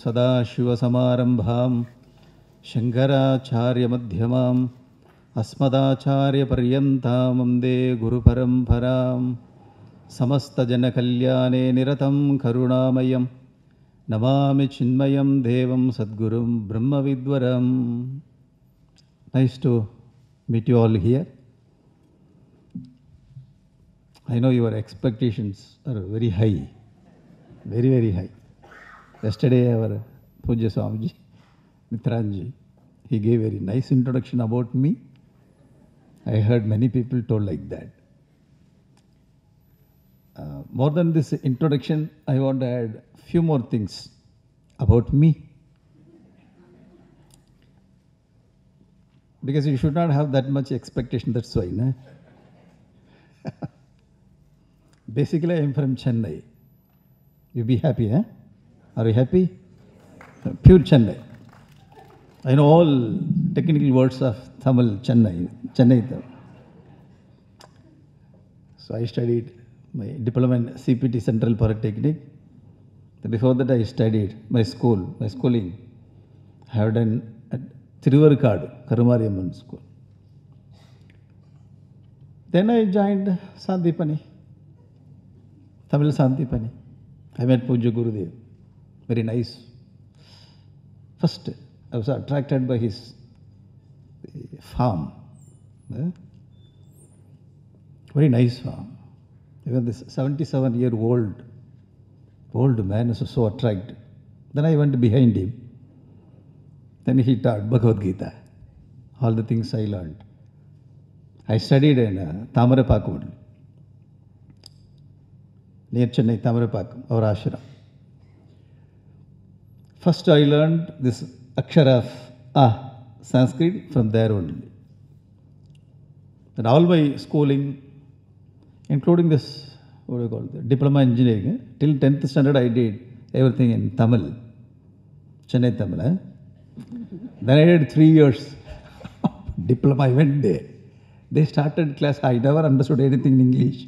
Sadashiva Samarambham Shankaracharya Madhyamam Asmadacharya Paryantamam De Guru Paramparam Samasta Jana Kalyane Niratam Karunamayam Namami Chinmayam Devam Sadgurum Brahma Vidvaram. Nice to meet you all here. I know your expectations are very high, very, very high. Yesterday our Pujya Swamiji, Mitranji, he gave a very nice introduction about me. I heard many people told like that. More than this introduction, I want to add a few more things about me. Because you should not have that much expectation, that's why. No? Basically, I am from Chennai. You be happy, eh? Are you happy? Pure Chennai. I know all technical words of Tamil, Chennai Tamil. So I studied my diploma in CPT Central Power Technique. Before that, I studied my schooling. I have done at Thiruvarkad, Karumari Amman School. Then I joined Sandipani, Tamil Sandipani. I met Pooja Gurudev. Very nice. First, I was attracted by his farm. Very nice farm. Even this 77-year-old man was so attracted. Then I went behind him. Then he taught Bhagavad Gita. All the things I learned. I studied in Tamarapakud, near Chennai, Tamarapakud, our ashram. First, I learned this akshara of Sanskrit from there only. And all my schooling, including this, what do you call it, diploma engineering, till 10th standard I did everything in Tamil, Chennai Tamil. Then I did 3 years diploma, I went there. They started class, I never understood anything in English.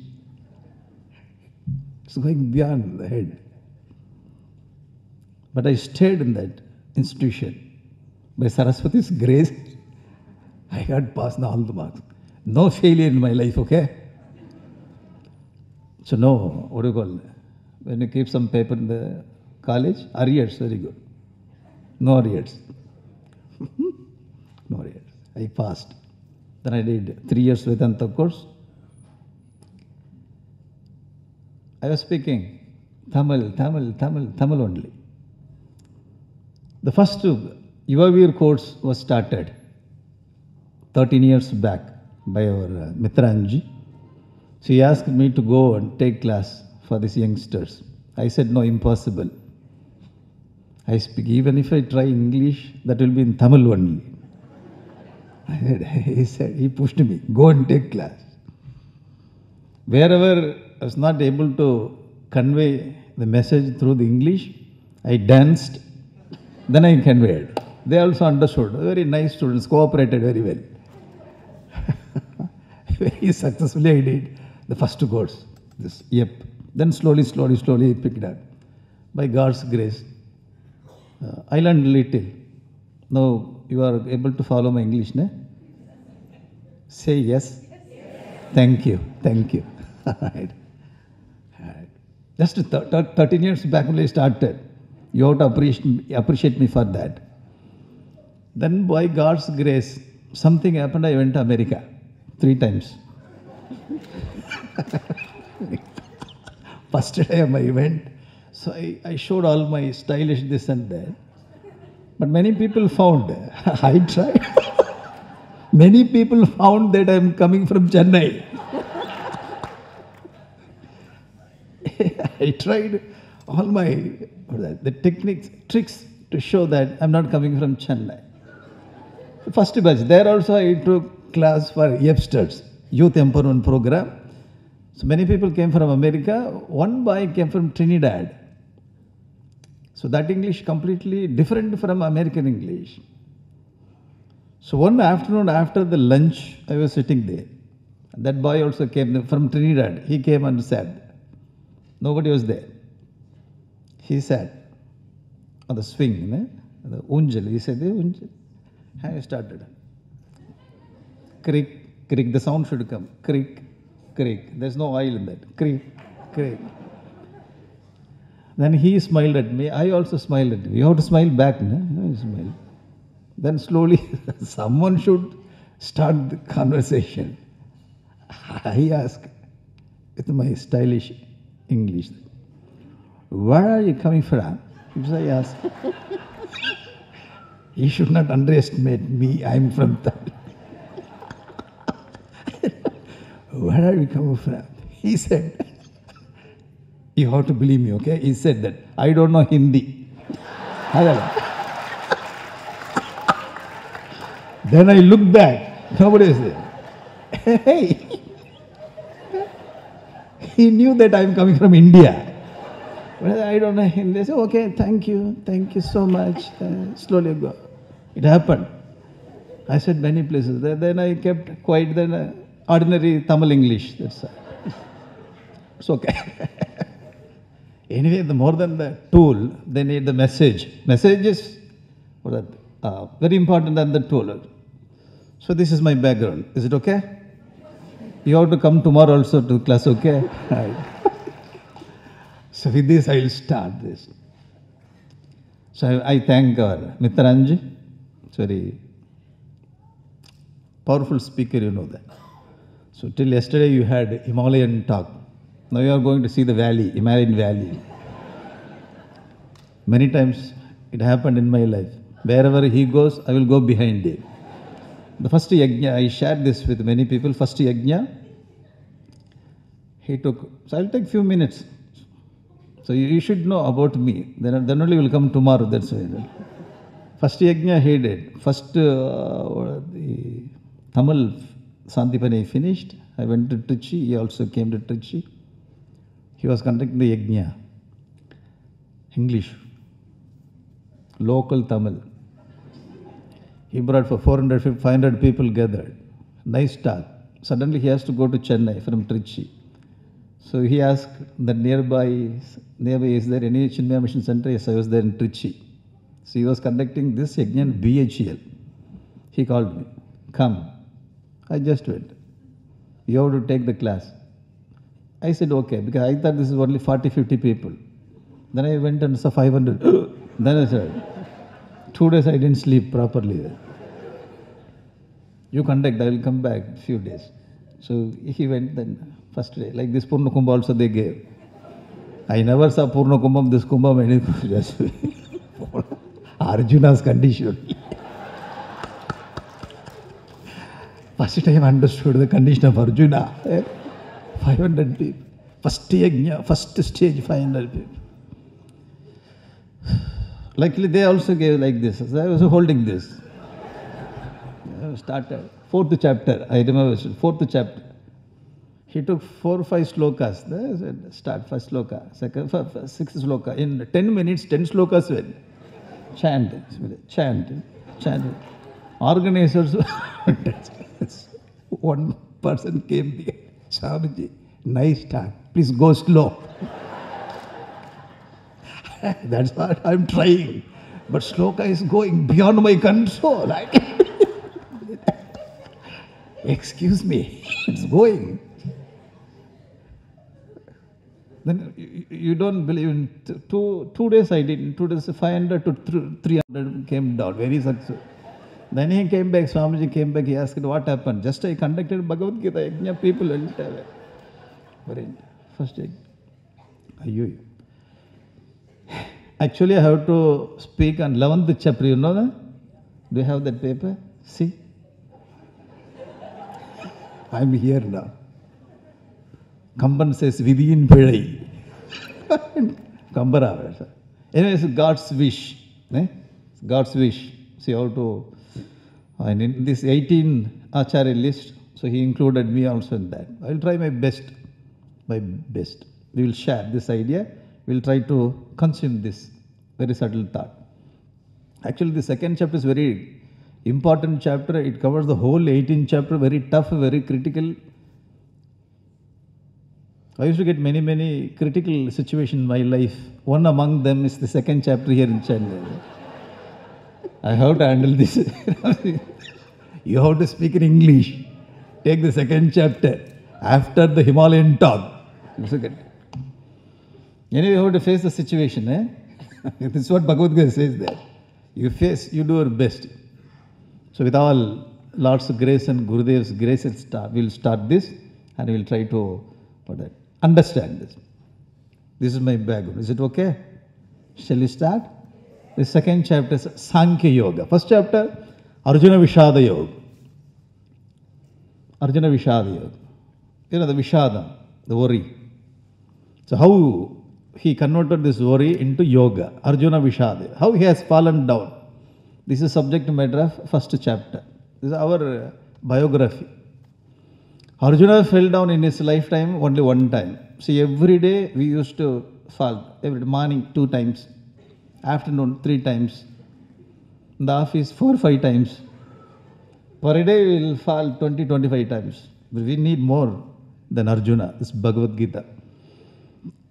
It's going beyond the head. But I stayed in that institution. By Saraswati's grace, I got passed all the marks. No failure in my life, okay? So no, what do you call it? When you keep some paper in the college, arrears, very good. No arrears. No arrears. I passed. Then I did 3 years Vedanta course. I was speaking Tamil only. The first Yuvavir course was started 13 years back by our Mitranji. So he asked me to go and take class for these youngsters. I said, no, impossible. I speak, even if I try English, that will be in Tamil only. I said, he pushed me, go and take class. Wherever I was not able to convey the message through the English, I danced. Then I conveyed. They also understood. Very nice students, cooperated very well. Very successfully I did the first course. This, yep. Then slowly I picked up. By God's grace, I learned little. Now you are able to follow my English, ne? Say yes. Thank you. All right. Just 13 years back when I started. You have to appreciate me for that. Then by God's grace, something happened, I went to America 3 times. First time I went, so I showed all my stylish this and that. But many people found, I tried. Many people found that I am coming from Chennai. I tried all my the tricks to show that I'm not coming from Chennai. The first batch, there also I took class for Yepster's Youth Empowerment Programme. So many people came from America. One boy came from Trinidad. So that English completely different from American English. So one afternoon after the lunch, I was sitting there. That boy also came from Trinidad. He came and sat. Nobody was there. He said, on the swing, the unjal, he said, unjal. I started. Creak, creak, the sound should come. Creak, creak. There's no oil in that. Creak, creak. Then he smiled at me. I also smiled at him. You have to smile back. No? Smile. Then slowly, someone should start the conversation. I asked with my stylish English, where are you coming from? I asked. You should not underestimate me. I'm from Tamil. Where are you coming from? He said, you have to believe me, okay? He said that, I don't know Hindi. Then I looked back. Nobody is there. Hey! He knew that I'm coming from India. I don't know Hindi. They said, okay, thank you so much. Slowly go. It happened. I said many places. Then I kept quiet, then ordinary Tamil English. That's it's okay. Anyway, the more than the tool, they need the message. Message is very important than the tool. So this is my background. Is it okay? You have to come tomorrow also to class, okay? So with this, I will start this. So I thank our Mitranji. It's very powerful speaker, you know that. So till yesterday, you had Himalayan talk. Now you are going to see the valley, Himalayan valley. Many times it happened in my life. Wherever he goes, I will go behind him. The first yajna, I shared this with many people. First yajna, he took, so I will take few minutes. So you should know about me. Then only will come tomorrow. That's why. First yajna he did. First the Tamil Sandipani finished. I went to Trichy. He also came to Trichy. He was conducting the yajna. English. Local Tamil. He brought for 400, 500 people gathered. Nice talk. Suddenly he has to go to Chennai from Trichy. So he asked that nearby is there any Chinmaya Mission Centre? Yes, I was there in Trichy. So he was conducting this again, BHEL. He called me, come. I just went. You have to take the class. I said, okay, because I thought this is only 40, 50 people. Then I went and saw 500. Then I said, 2 days I didn't sleep properly there. You conduct, I will come back a few days. So he went then. First day, like this Purnu Kumbha also they gave. I never saw Purnu Kumbha, this Kumbha, many just Arjuna's condition. First time I understood the condition of Arjuna. 500 people. First yajna, first stage, 500 people. Luckily they also gave like this. So I was holding this. I started. 4th chapter, I remember, 4th chapter. He took 4 or 5 slokas. They said, start first sloka, second, sixth sloka. In 10 minutes, 10 slokas went. Chant, chant, chant. Organizers, one person came here. Swamiji, nice talk. Please go slow. That's what I'm trying. But sloka is going beyond my control. Excuse me, it's going. Then you don't believe in two days I did. In 2 days, 500 to 300 came down. Very successful. Then he came back, Swamiji came back, he asked, what happened? Just I conducted Bhagavad Gita, Yajna, people will tell it. But first, actually, I have to speak on 11th chapter, you know that? Do you have that paper? See? I'm here now. Kamban says, Vidhin Pillai. Kambara. Anyways, God's wish. Eh? God's wish. See how to. And in this 18 Acharya list, so he included me also in that. I will try my best. My best. We will share this idea. We will try to consume this very subtle thought. Actually, the second chapter is very important chapter. It covers the whole 18 chapter. Very tough, very critical. I used to get many critical situations in my life. One among them is the second chapter here in Chennai. I have to handle this. You have to speak in English. Take the second chapter after the Himalayan talk. Anyway, you have to face the situation, eh? This is what Bhagavad Gita says there. You face, you do your best. So with all Lord's grace and Gurudev's grace, we'll start this and we'll try to understand this. This is my background. Is it okay? Shall we start? The second chapter is Sankhya Yoga. First chapter, Arjuna-Vishadha Yoga. Arjuna-Vishadha Yoga. You know, the Vishadha, the worry. So how he converted this worry into yoga, Arjuna-Vishadha. How he has fallen down. This is subject matter of first chapter. This is our biography. Arjuna fell down in his lifetime only one time. See, every day we used to fall. Every morning 2 times, afternoon 3 times, in the office 4 or 5 times. Per day we will fall 20-25 times. But we need more than Arjuna, this Bhagavad Gita.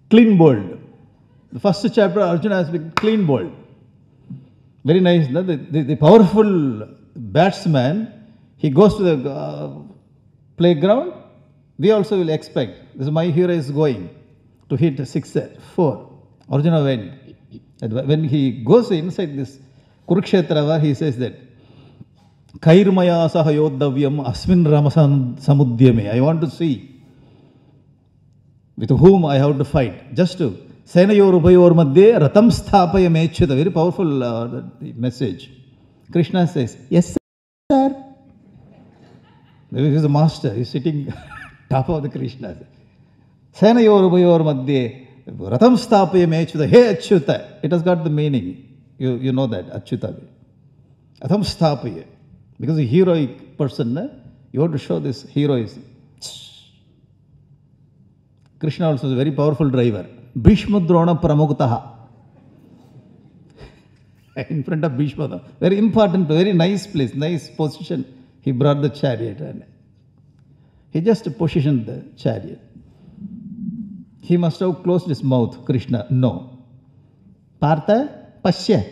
Clean bold. The first chapter Arjuna has been clean bold. Very nice. No? The powerful batsman, he goes to the playground. We also will expect. This is my hero is going to hit a 6-4. Arjuna went. And when he goes inside this Kurukshetrava, he says that, Kairmaya sahayodavyam asmin ramasan samudyame. I want to see with whom I have to fight. Just to. Very powerful message. Krishna says, yes, sir. This is the master. He's sitting top of the Krishna. It has got the meaning. You know that, Achyuta. Ratam sthapaya. Because a heroic person, you have to show this heroism. Krishna also is a very powerful driver. Bhishma Drona Pramuktaha. In front of Bhishma. Very important, very nice place, nice position. He brought the chariot and he just positioned the chariot. He must have closed his mouth, Krishna. No. Partha, Pasya.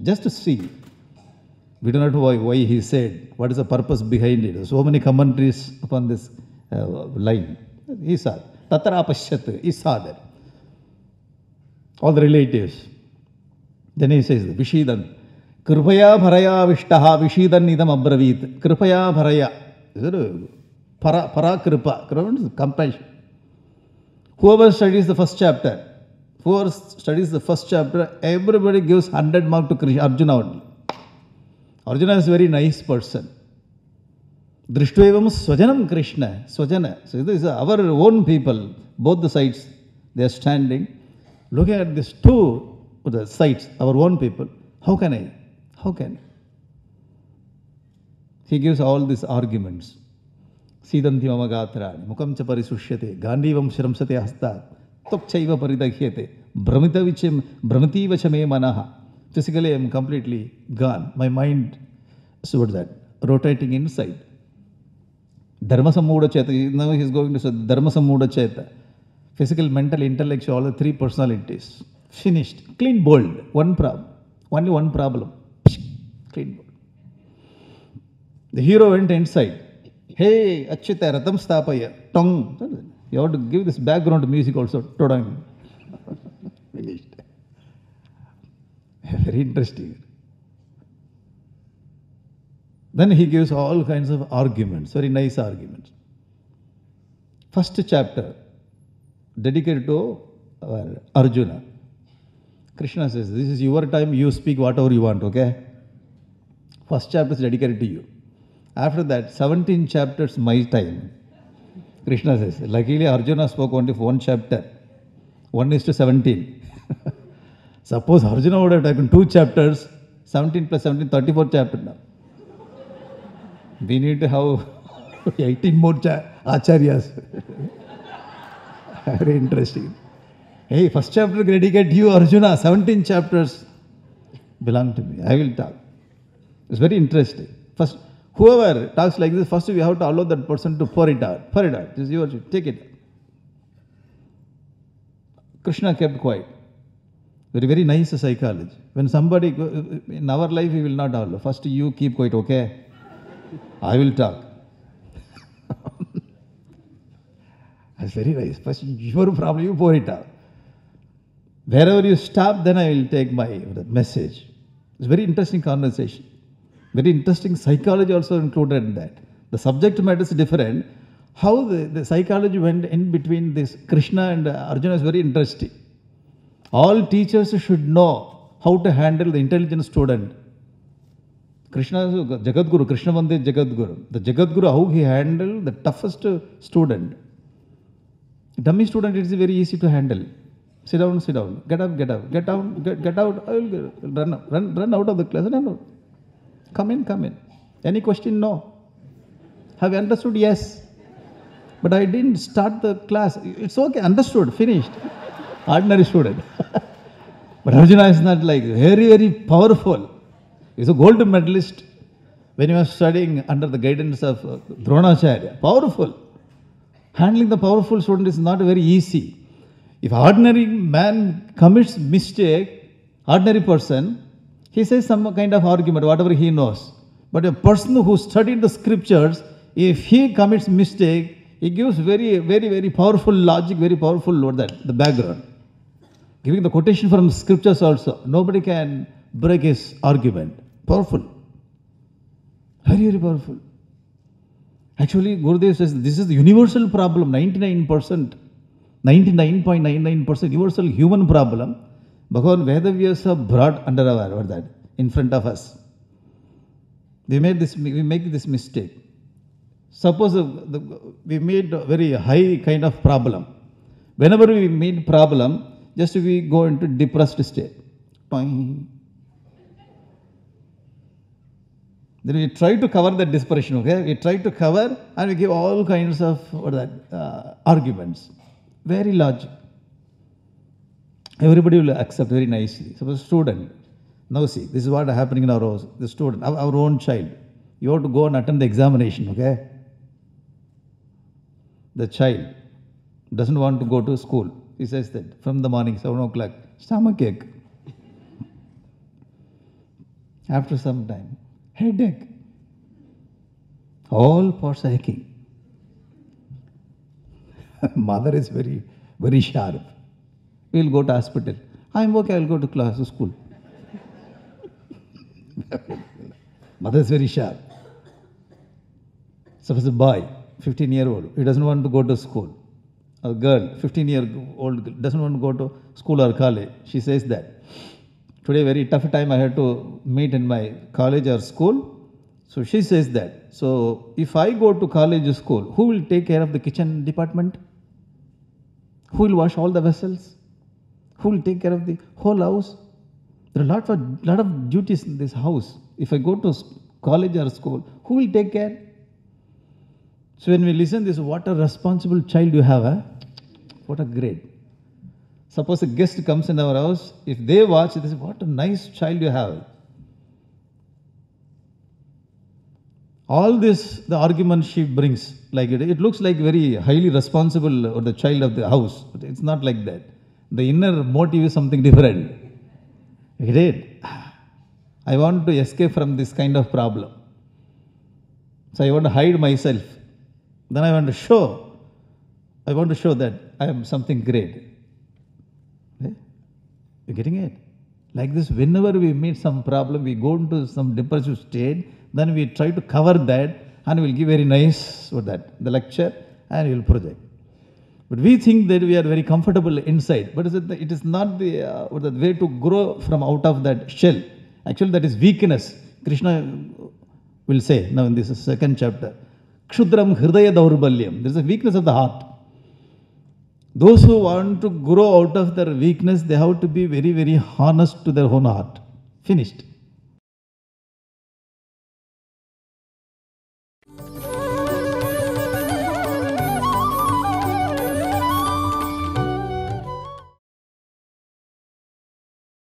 Just to see. We do not know why he said, what is the purpose behind it. So many commentaries upon this line. He saw that. Tatra Pashyat, he saw that. All the relatives. Then he says, Vishidhan. Kripaya bharaya vishtaha Vishidhan idam abravit. Kripaya bharaya. Parakripa. Kripa is compassion. Whoever studies the first chapter, everybody gives 100 marks to Krishna, Arjuna only. Arjuna is a very nice person. Drishtvevam Swajanam Krishna. Svajana. So this is our own people. Both the sides, they are standing. Looking at these two the sides, our own people. How can I? How can I? He gives all these arguments. Siddhanti mama gatra. Mukam cha parisushyate. Gandivam shramsate hasta. Tok chaiva paridakhyate. Brahmati vachame manaha. Physically, I am completely gone. My mind is towards that, rotating inside. Dharma sammooda chaita. Now he is going to say Dharma sammooda chaita. Physical, mental, intellectual, all the 3 personalities. Finished. Clean, bold. One problem. Only one problem. Clean, bold. The hero went inside. Hey, Achyuta, ratam sthapaya. Tong. You have to give this background music also. Todang. Finished. Very interesting. Then he gives all kinds of arguments, very nice arguments. First chapter dedicated to Arjuna. Krishna says, this is your time, you speak whatever you want, okay? First chapter is dedicated to you. After that, 17 chapters, my time. Krishna says, luckily Arjuna spoke only for 1 chapter. 1:17. Suppose Arjuna would have taken 2 chapters, 17 plus 17, 34 chapters now. We need to have 18 more acharyas. Very interesting. Hey, first chapter dedicated to you, Arjuna, 17 chapters belong to me. I will talk. It's very interesting. First, Whoever talks like this, first we have to allow that person to pour it out. Pour it out. This is yours. Take it. Krishna kept quiet. Very, very nice psychology. When somebody, in our life we will not allow. First you keep quiet, okay? I will talk. That's very nice. First your problem, you pour it out. Wherever you stop, then I will take my message. It's a very interesting conversation. Very interesting psychology also included in that. The subject matter is different. How the psychology went in between this Krishna and Arjuna is very interesting. All teachers should know how to handle the intelligent student. Krishna is Jagadguru, Krishna Vandhe Jagadguru. The Jagadguru, how he handled the toughest student. Dummy student, it is very easy to handle. Sit down, sit down. Get up, get up. Get down, get out. I will run out of the class. Run out. Come in, come in. Any question? No. Have you understood? Yes. But I didn't start the class. It's okay. Understood. Finished. Ordinary student. But Arjuna is not like that. Very, very powerful. He's a gold medalist when he was studying under the guidance of Dronacharya. Powerful. Handling the powerful student is not very easy. If ordinary man commits mistake, ordinary person, he says some kind of argument, whatever he knows. But a person who studied the scriptures, if he commits mistake, he gives very, very, very powerful logic, very powerful word that, the background. Giving the quotation from scriptures also. Nobody can break his argument. Powerful. Very, very powerful. Actually, Gurudev says this is the universal problem, 99%. 99.99% universal human problem. Bhagavan Vedavyasa brought under our that in front of us. We make this mistake. Suppose we made a very high kind of problem. Whenever we made problem, just we go into depressed state. Toing. Then we try to cover that desperation. Okay, we try to cover and we give all kinds of arguments. Very logic. Everybody will accept very nicely. Suppose a student, now see, this is what is happening in our house. The student, our own child, you have to go and attend the examination, okay? The child doesn't want to go to school. He says that from the morning, 7 o'clock, stomach ache. After some time, headache. All parts aching. Mother is very, very sharp. We'll go to hospital. I'm okay, I'll go to class, to school. Mother is very sharp. Suppose a boy, 15-year-old, he doesn't want to go to school. A girl, 15-year-old, doesn't want to go to school or college. She says that, today very tough time I had to meet in my college or school. So she says that, so if I go to college or school, who will take care of the kitchen department? Who will wash all the vessels? Who will take care of the whole house? There are lot of duties in this house. If I go to college or school, who will take care? So when we listen this, what a responsible child you have, eh? What a grade. Suppose a guest comes in our house, if they watch this, what a nice child you have. All this, the argument she brings, like it looks like very highly responsible or the child of the house. But it's not like that. The inner motive is something different. Great. I want to escape from this kind of problem. So I want to hide myself. Then I want to show that I am something great. Okay? You're getting it? Like this, whenever we meet some problem, we go into some depressive state. Then we try to cover that and we'll give very nice for that, the lecture, and we'll project. But we think that we are very comfortable inside, but it is not the way to grow from out of that shell. Actually, that is weakness. Krishna will say, now in this second chapter, Kshudram Hridaya Daurbalyam. There is a weakness of the heart. Those who want to grow out of their weakness, they have to be very, very honest to their own heart. Finished.